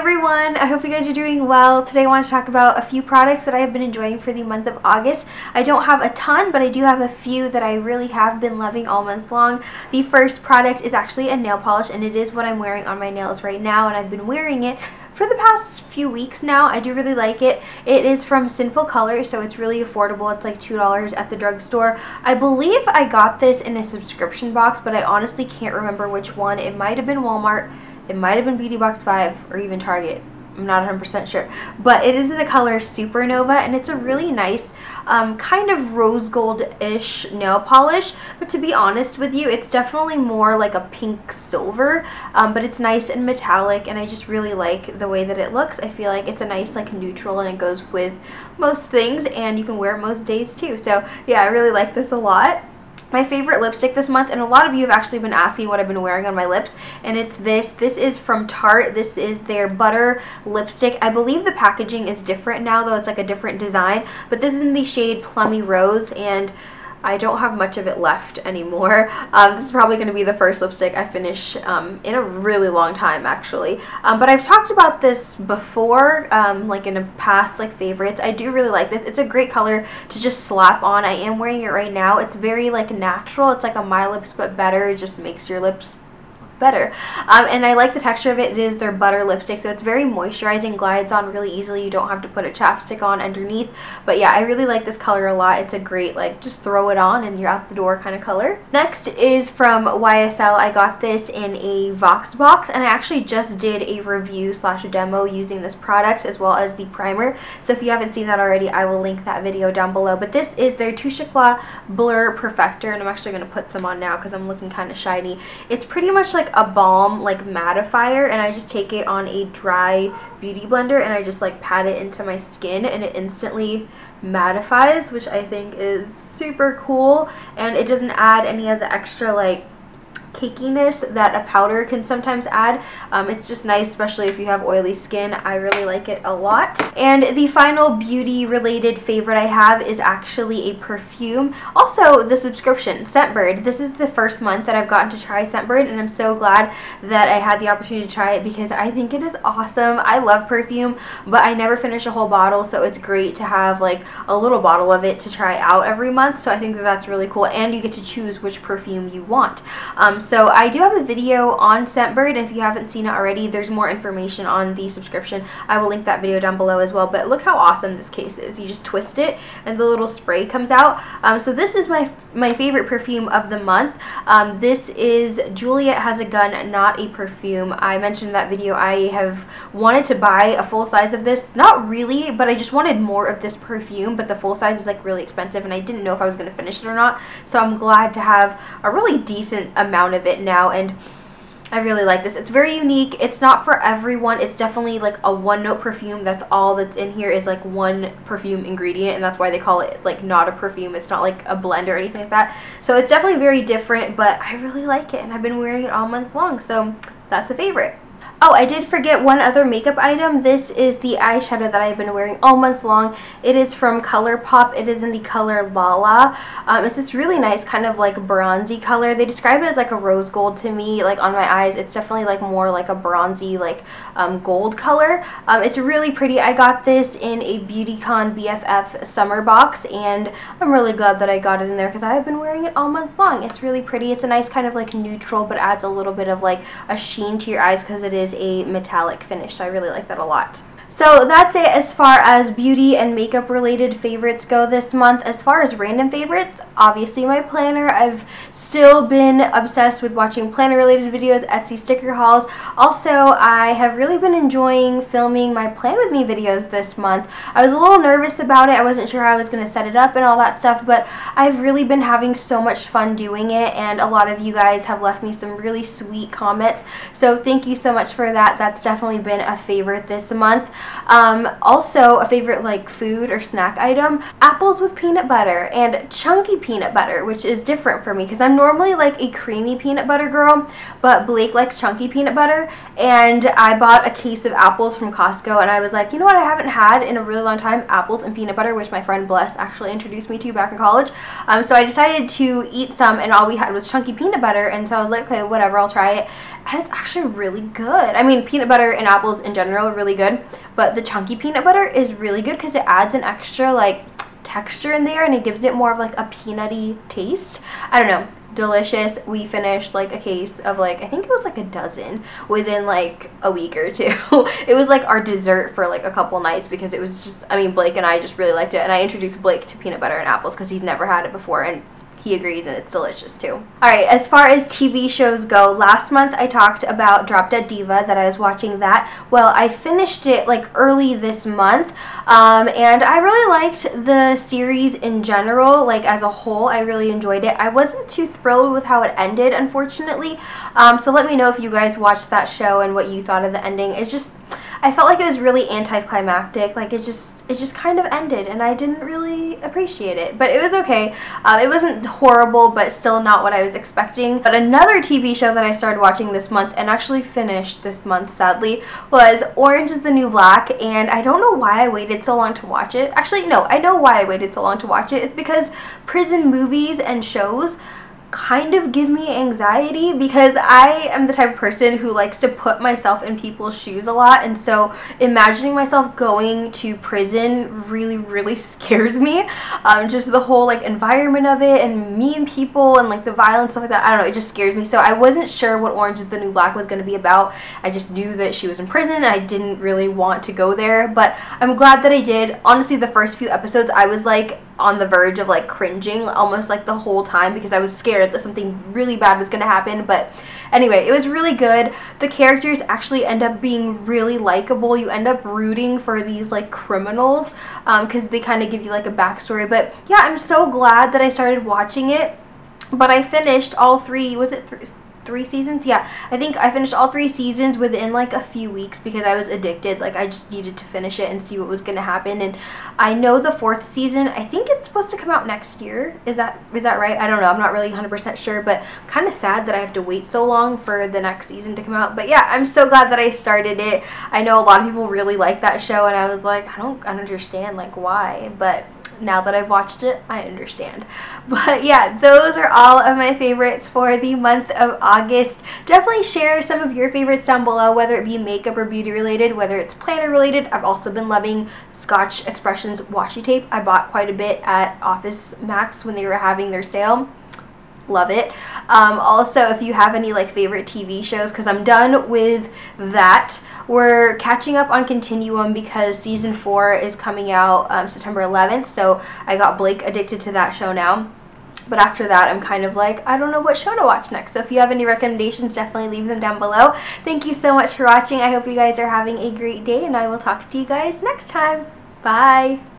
everyone, I hope you guys are doing well. Today I want to talk about a few products that I have been enjoying for the month of August. I don't have a ton, but I do have a few that I really have been loving all month long. The first product is actually a nail polish, and it is what I'm wearing on my nails right now, and I've been wearing it for the past few weeks now. I do really like it. It is from Sinful Colors, so it's really affordable. It's like $2 at the drugstore. I believe I got this in a subscription box, but I honestly can't remember which one. It might have been Walmart, it might have been Beauty Box 5, or even Target. I'm not 100% sure, but it is in the color Supernova, and it's a really nice kind of rose gold-ish nail polish. But to be honest with you, it's definitely more like a pink silver, but it's nice and metallic, and I just really like the way that it looks. I feel like it's a nice like neutral, and it goes with most things, and you can wear it most days too. So yeah, I really like this a lot. My favorite lipstick this month, and a lot of you have actually been asking what I've been wearing on my lips, and it's this. This is from Tarte. This is their butter lipstick. I believe the packaging is different now, though. It's like a different design, but this is in the shade Plummy Rose, and I don't have much of it left anymore. This is probably going to be the first lipstick I finish in a really long time, actually. But I've talked about this before, like in a past like favorites. I do really like this. It's a great color to just slap on. I am wearing it right now. It's very like natural. It's like a My Lips But Better. It just makes your lips better, and I like the texture of it. It is their butter lipstick, so it's very moisturizing, glides on really easily. You don't have to put a chapstick on underneath. But yeah, I really like this color a lot. It's a great like just throw it on and you're out the door kind of color. Next is from YSL. I got this in a Vox box, and I actually just did a review slash demo using this product as well as the primer, so if you haven't seen that already, I will link that video down below. But this is their Touche Claw Blur Perfector, and I'm actually going to put some on now because I'm looking kind of shiny. It's pretty much like a balm like mattifier, and I just take it on a dry beauty blender and I just like pat it into my skin, and it instantly mattifies, which I think is super cool. And it doesn't add any of the extra like cakiness that a powder can sometimes add. It's just nice, especially if you have oily skin. I really like it a lot. And the final beauty related favorite I have is actually a perfume, also the subscription, Scentbird. This is the first month that I've gotten to try Scentbird, and I'm so glad that I had the opportunity to try it because I think it is awesome. I love perfume, but I never finish a whole bottle, so it's great to have like a little bottle of it to try out every month. So I think that that's really cool, and you get to choose which perfume you want. So I do have a video on Scentbird, and if you haven't seen it already, there's more information on the subscription. I will link that video down below as well. But look how awesome this case is. You just twist it and the little spray comes out. So this is my favorite perfume of the month. This is Juliet Has a Gun, not a perfume. I mentioned in that video I have wanted to buy a full size of this. Not really, but I just wanted more of this perfume, but the full size is like really expensive, and I didn't know if I was going to finish it or not. So I'm glad to have a really decent amount of it now, and I really like this. It's very unique. It's not for everyone. It's definitely like a one note perfume. That's all that's in here is like one perfume ingredient, and that's why they call it like not a perfume. It's not like a blend or anything like that. So it's definitely very different, but I really like it, and I've been wearing it all month long, so that's a favorite. Oh, I did forget one other makeup item. This is the eyeshadow that I've been wearing all month long. It is from ColourPop. It is in the color Lala. It's this really nice kind of like bronzy color. They describe it as like a rose gold to me. Like on my eyes, it's definitely like more like a bronzy like gold color. It's really pretty. I got this in a Beautycon BFF summer box, and I'm really glad that I got it in there because I've been wearing it all month long. It's really pretty. It's a nice kind of like neutral, but adds a little bit of like a sheen to your eyes because it is a metallic finish, so I really like that a lot. So that's it as far as beauty and makeup related favorites go this month. As far as random favorites, obviously my planner. I've still been obsessed with watching planner related videos, Etsy sticker hauls. Also, I have really been enjoying filming my Plan With Me videos this month. I was a little nervous about it. I wasn't sure how I was going to set it up and all that stuff, but I've really been having so much fun doing it, and a lot of you guys have left me some really sweet comments, so thank you so much for that. That's definitely been a favorite this month. Also, a favorite like food or snack item, apples with peanut butter and chunky peanut butter, which is different for me because I'm normally like a creamy peanut butter girl, but Blake likes chunky peanut butter. And I bought a case of apples from Costco and I was like, you know what, I haven't had in a really long time apples and peanut butter, which my friend Bless actually introduced me to back in college. So I decided to eat some, and all we had was chunky peanut butter, and so I was like, okay, whatever, I'll try it. And it's actually really good. I mean, peanut butter and apples in general are really good, but the chunky peanut butter is really good because it adds an extra like texture in there and it gives it more of like a peanutty taste. I don't know, delicious. We finished like a case of like, I think it was like a dozen within like a week or two. It was like our dessert for like a couple nights because it was just, I mean, Blake and I just really liked it, and I introduced Blake to peanut butter and apples because he's never had it before, and he agrees, and it's delicious too. Alright, as far as TV shows go, last month I talked about Drop Dead Diva, that I was watching that. Well, I finished it like early this month, and I really liked the series in general, like as a whole. I really enjoyed it. I wasn't too thrilled with how it ended, unfortunately, so let me know if you guys watched that show and what you thought of the ending. It's just, I felt like it was really anticlimactic, like it just kind of ended, and I didn't really appreciate it, but it was okay. It wasn't horrible, but still not what I was expecting. But another TV show that I started watching this month, and actually finished this month sadly, was Orange Is the New Black, and I don't know why I waited so long to watch it. Actually, no, I know why I waited so long to watch it. It's because prison movies and shows kind of give me anxiety, because I am the type of person who likes to put myself in people's shoes a lot, and so imagining myself going to prison really scares me. Just the whole like environment of it and mean people and like the violence, stuff like that, I don't know, it just scares me. So I wasn't sure what Orange Is the New Black was going to be about. I just knew that she was in prison and I didn't really want to go there, but I'm glad that I did. Honestly, the first few episodes I was like on the verge of like cringing almost like the whole time because I was scared that something really bad was gonna happen. But anyway, it was really good. The characters actually end up being really likable. You end up rooting for these like criminals because they kind of give you like a backstory. But yeah, I'm so glad that I started watching it. But I finished all three, was it three seasons? Yeah, I think I finished all three seasons within like a few weeks because I was addicted. Like I just needed to finish it and see what was gonna happen. And I know the fourth season, I think it's supposed to come out next year. Is that right? I don't know, I'm not really 100% sure, but I'm kind of sad that I have to wait so long for the next season to come out. But yeah, I'm so glad that I started it. I know a lot of people really like that show, and I was like, I don't understand like why, but now that I've watched it, I understand. But yeah, those are all of my favorites for the month of August. Definitely share some of your favorites down below, whether it be makeup or beauty related, whether it's planner related. I've also been loving Scotch Expressions washi tape. I bought quite a bit at Office Max when they were having their sale. Love it. Also, if you have any like favorite TV shows, because I'm done with that. We're catching up on Continuum because season 4 is coming out September 11th, so I got Blake addicted to that show now. But after that, I'm kind of like, I don't know what show to watch next. So if you have any recommendations, definitely leave them down below. Thank you so much for watching. I hope you guys are having a great day, and I will talk to you guys next time. Bye!